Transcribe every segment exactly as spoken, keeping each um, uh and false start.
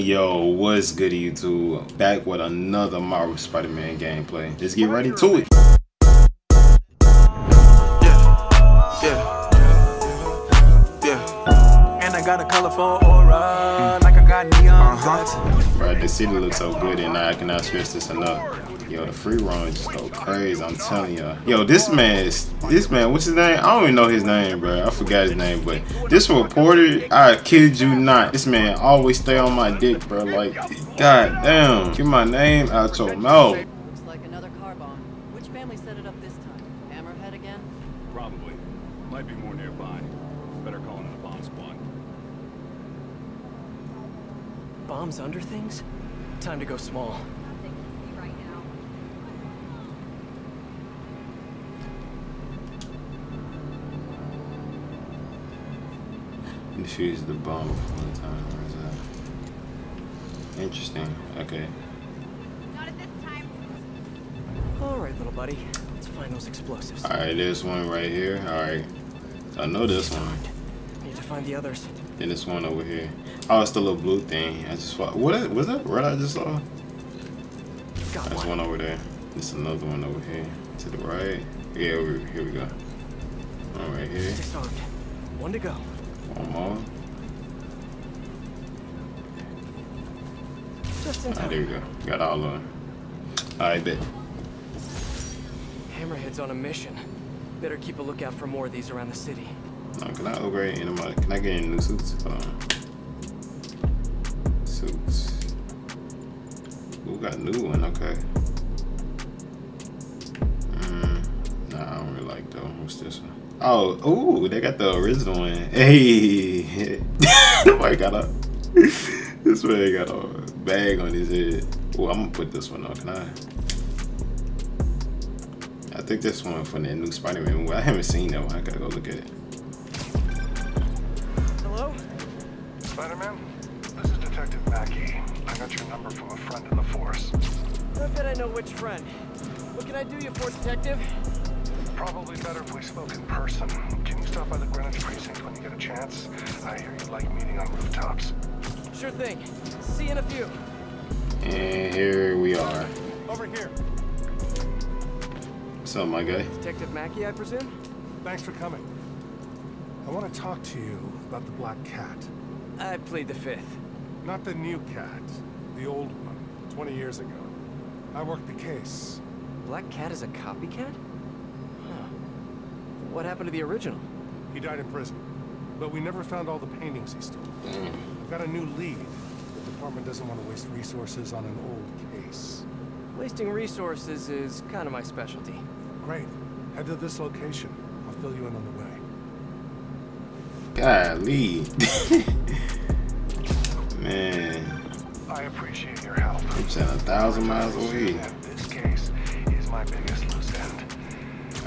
Yo, what's good YouTube? Back with another Marvel Spider-Man gameplay. Let's get ready to it. Yeah, yeah, yeah. And I got a colorful aura, like I got neon lights. Right, the city looks so good, and I cannot stress this enough. Yo, the free run just go crazy, I'm telling y'all. Yo, this man is, this man, what's his name? I don't even know his name, bro. I forgot his name, but this reporter, I kid you not. This man always stay on my dick, bro. Like, god damn. Get my name out your mouth. Looks like another car bomb. Which family set it up this time? Hammerhead again? Probably. Might be more nearby. Better call in the bomb squad. Bombs under things? Time to go small. She's the bomb one time. Or is that interesting? Okay. Not at this time. All right, little buddy. Let's find those explosives. All right, there's one right here. All right. I know this one. I need to find the others. Then this one over here. Oh, it's the little blue thing. I just saw. What was that? What I just saw? Got That's one. one over there. There's another one over here. To the right. Yeah, over here we go. One right here. Disarmed. One to go. One more. Alright, there we go. Got all of them. Alright, bet. Hammerhead's on a mission. Better keep a lookout for more of these around the city. Now, can I upgrade in my, can I get any new suits? Hold on. Suits. Ooh, got a new one, okay. Mm, nah, I don't really like that one. What's this one? Oh, ooh, they got the original one. Hey, nobody got a. This man got a bag on his head. Oh, I'm gonna put this one on. Can I? I think this one from the new Spider-Man movie. I haven't seen that one. I gotta go look at it. Hello, Spider-Man. This is Detective Mackey. I got your number from a friend in the force. I bet I know which friend. What can I do you for, Detective? Probably better if we spoke in person. Can you stop by the Greenwich precinct when you get a chance? I hear you like meeting on rooftops. Sure thing. See you in a few. And here we are. Over here. What's up, my guy? Detective Mackey, I presume? Thanks for coming. I want to talk to you about the Black Cat. I plead the fifth. Not the new cat. The old one. twenty years ago. I worked the case. Black Cat is a copycat? What happened to the original? He died in prison, but we never found all the paintings he stole. Damn. I've got a new lead. The department doesn't want to waste resources on an old case. Wasting resources is kind of my specialty. Great. Head to this location. I'll fill you in on the way. Golly. Man. I appreciate your help. I'm saying a thousand miles away. This case is my biggest loose end.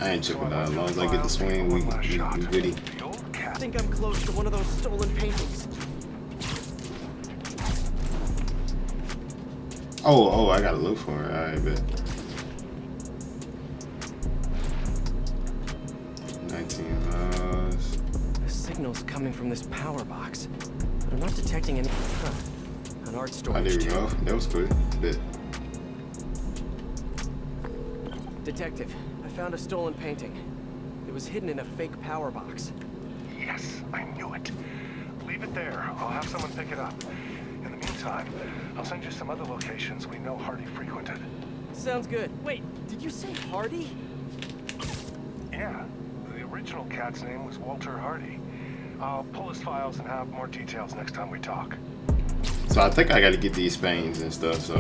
I ain't tripping out. As long as I get the swing, we, we, we goody. I think I'm close to one of those stolen paintings. Oh, oh, I gotta look for it. Alright, bet. nineteen miles. The signal's coming from this power box. But I'm not detecting any. Huh. An art storage. Oh, there we go. That was good. Bet. Detective. Found a stolen painting. It was hidden in a fake power box. Yes, I knew it. Leave it there. I'll have someone pick it up. In the meantime, I'll send you some other locations we know Hardy frequented. Sounds good. Wait, did you say Hardy? Yeah. The original cat's name was Walter Hardy. I'll pull his files and have more details next time we talk. So I think I gotta get these paintings and stuff, so...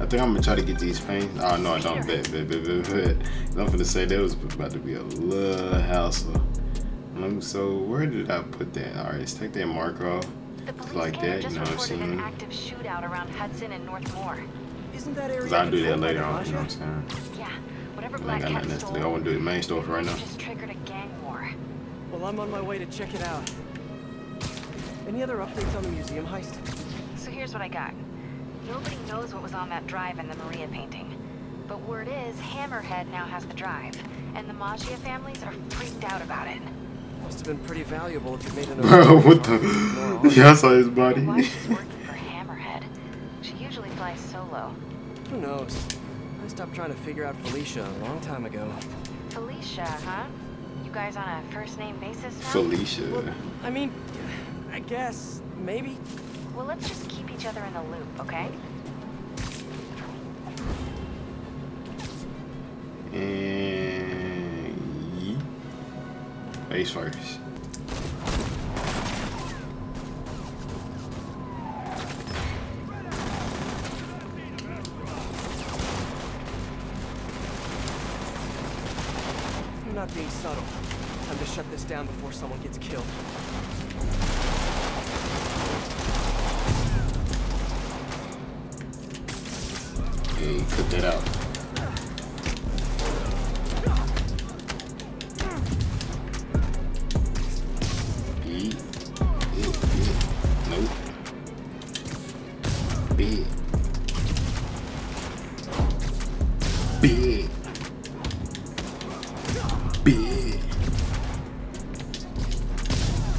I think I'm gonna try to get these paintings. Oh no, I don't. bet, bet, bet, bet, bet. I'm finna say that was about to be a little hassle. Um, so where did I put that? All right, let's take that mark off. Just like that, you know what I'm saying? An active shootout around Hudson and Northmore. Isn't that area? Cause I'll do that later on. You know what I'm saying? Yeah, whatever Black Cat stole. I wanna do the main stuff right now. Just triggered a gang war. Well, I'm on my way to check it out. Any other updates on the museum heist? So here's what I got. Nobody knows what was on that drive in the Maria painting. But word is, Hammerhead now has the drive. And the Maggia families are freaked out about it. Must have been pretty valuable if you made an... Bro, what the... Yeah, I saw his body. Your wife is working for Hammerhead. fly solo. Who knows? I stopped trying to figure out Felicia a long time ago. Felicia, huh? You guys on a first-name basis now? Felicia. Well, I mean, I guess, maybe. Well, let's just keep each other in the loop, okay? And... face first. Not being subtle. Time to shut this down before someone gets killed. Hey, cut that out. B. Nope. B. B.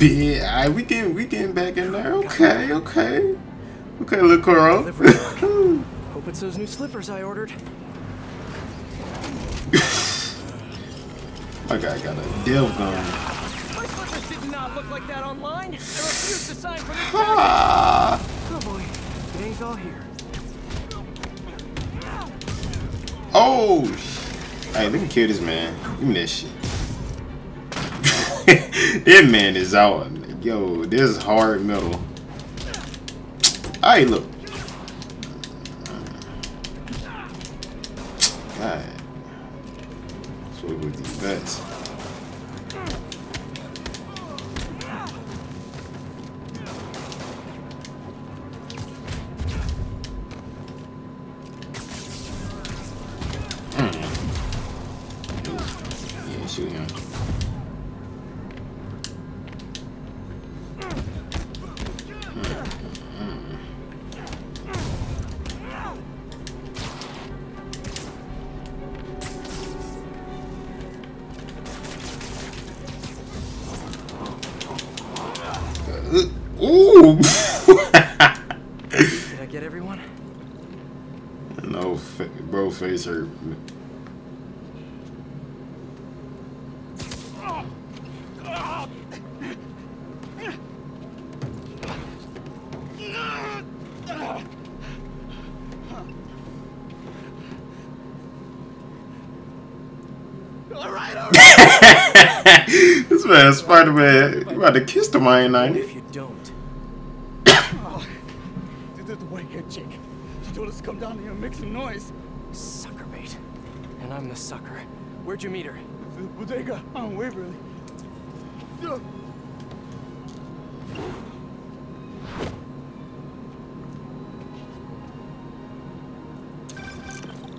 Yeah, we getting we getting back in there. Okay, okay, okay, little girl. Hope it's those new slippers I ordered. Okay, I got a deal going. My slippers did not look like that online. I refuse to sign for this. Oh boy, things all here. Oh, hey, let me kill this man. Give me that shit. That man is out. Yo, this is hard metal. Alright, look. God. What's up with these bats? Mm. Yeah, shoot him. Ooh! Did I get everyone? No, fa bro, face hurt. All right, all right. This man, Spider-Man, you about to kiss the man, ain't you? If you don't. The whitehead chick. She told us to come down here and make some noise. Sucker bait. And I'm the sucker. Where'd you meet her? The bodega on Waverly.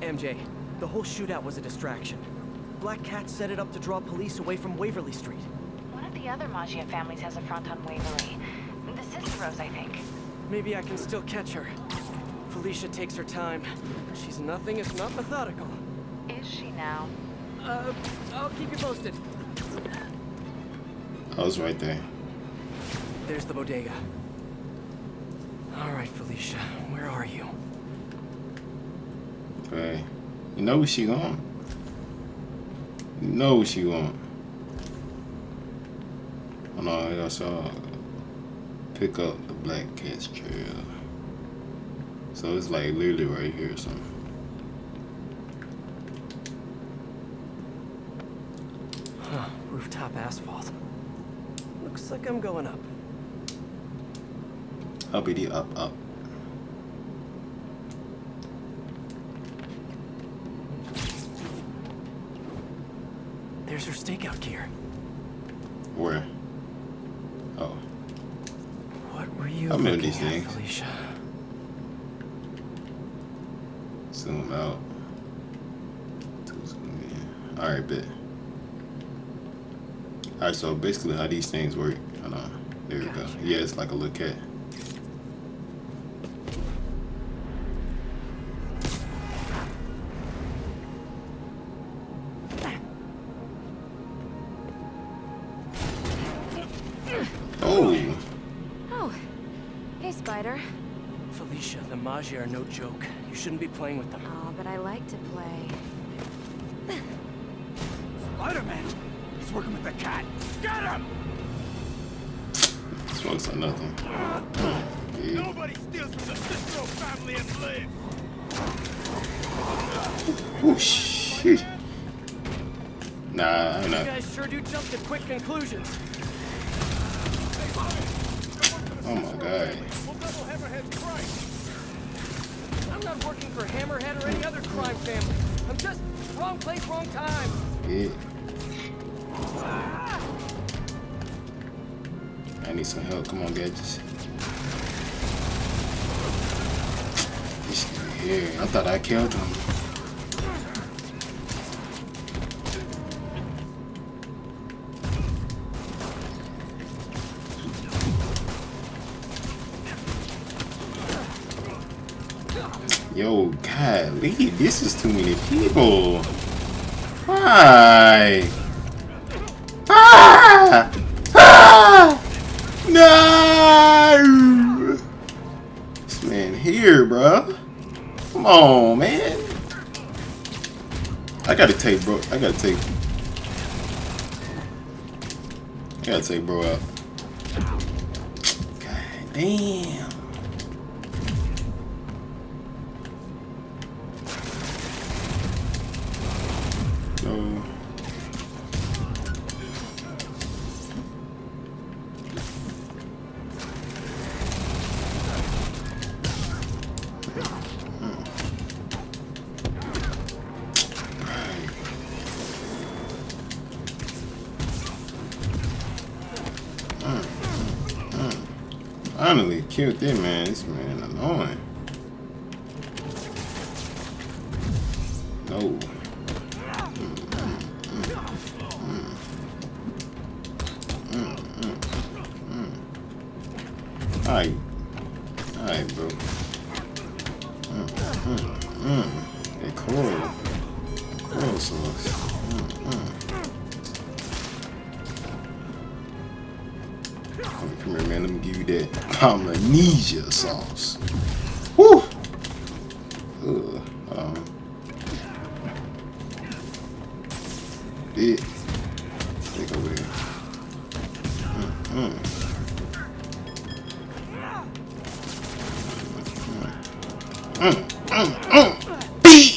M J, the whole shootout was a distraction. Black Cat set it up to draw police away from Waverly Street. One of the other Maggia families has a front on Waverly. The Ciceros, I think. Maybe I can still catch her. Felicia takes her time. She's nothing if not methodical. Is she now? Uh, I'll keep you posted. I was right there. There's the bodega. All right, Felicia, where are you? Okay. You know where she going? You know where she going? Oh no, I saw. Pick up the Black Cat's trail. So it's like literally right here or something. Huh, rooftop asphalt. Looks like I'm going up. I'll be the up, up. There's her stakeout gear. Where? Oh. Were you I'm in these things. Felicia? Zoom out. Zoom in. All right, bet. All right, so basically how these things work. Hold on. There we go. Yeah, it's like a little cat. Felicia, the Maggia are no joke. You shouldn't be playing with them. Oh, but I like to play. Spider-Man! He's working with the cat! Get him! This looks like nothing. Nobody steals from the Cicero family and lives! Oh, shit. Nah, I'm not. You guys sure do jump to quick conclusions. Oh my god. I'm not working for Hammerhead or any other crime family. I'm just wrong place, wrong time. Yeah. I need some help. Come on, gadgets. This dude here. I thought I killed him. Yo, golly, this is too many people. Why? Ah! Ah! No! This man here, bro. Come on, man. I gotta take bro. I gotta take. I gotta take bro out. God damn. Finally killed it, man. This man annoying. No. Mm, mm, mm, mm. Mm, mm, mm, mm. Alright. Alright, bro. Mm, mm, mm. They coil. Coil sauce. Mm, mm. Come here, man. Let me give you that. Polynesia sauce. Woo! Ugh. Um. It. Take over here. Mm-hmm. Mm-hmm. Mm-hmm. Beat!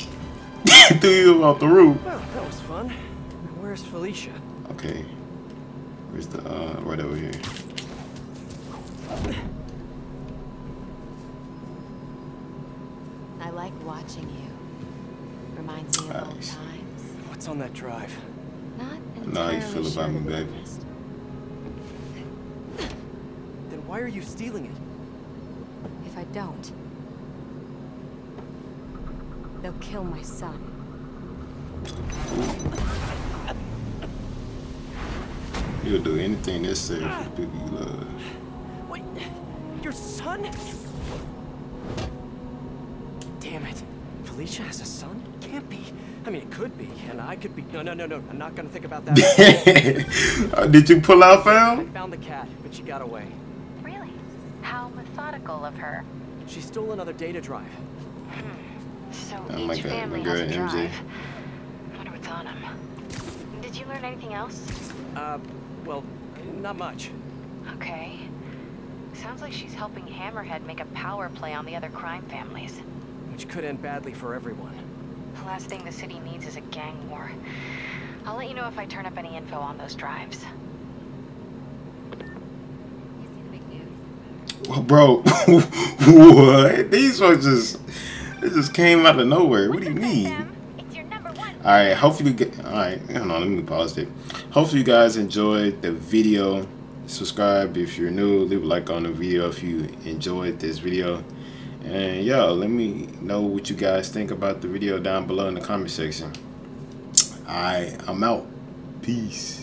Threw you off the roof. Well, that was fun. Where's Felicia? Okay. Where's the, uh, right over here. I like watching you. Reminds me of old times. What's on that drive? Not entirely sure. Nah, you feel about me, baby. Then why are you stealing it? If I don't, they'll kill my son. You'll do anything that's safe for people you love. Wait, your son? Damn it. Felicia has a son? Can't be. I mean, it could be, and I could be. No, no, no, no. I'm not going to think about that. Did you pull out, fam? I found the cat, but she got away. Really? How methodical of her. She stole another data drive. Hmm. So oh each family has a drive. I wonder what's on them. Did you learn anything else? Uh, well, not much. Okay. Sounds like she's helping Hammerhead make a power play on the other crime families. Which could end badly for everyone. The last thing the city needs is a gang war. I'll let you know if I turn up any info on those drives. Well, bro, what? These ones just, they just came out of nowhere. What do you mean? Alright, hopefully, alright, hold on, let me pause it. Hopefully you guys enjoyed the video. Subscribe if you're new, leave a like on the video if you enjoyed this video, and yo, let me know what you guys think about the video down below in the comment section. I I'm out. Peace.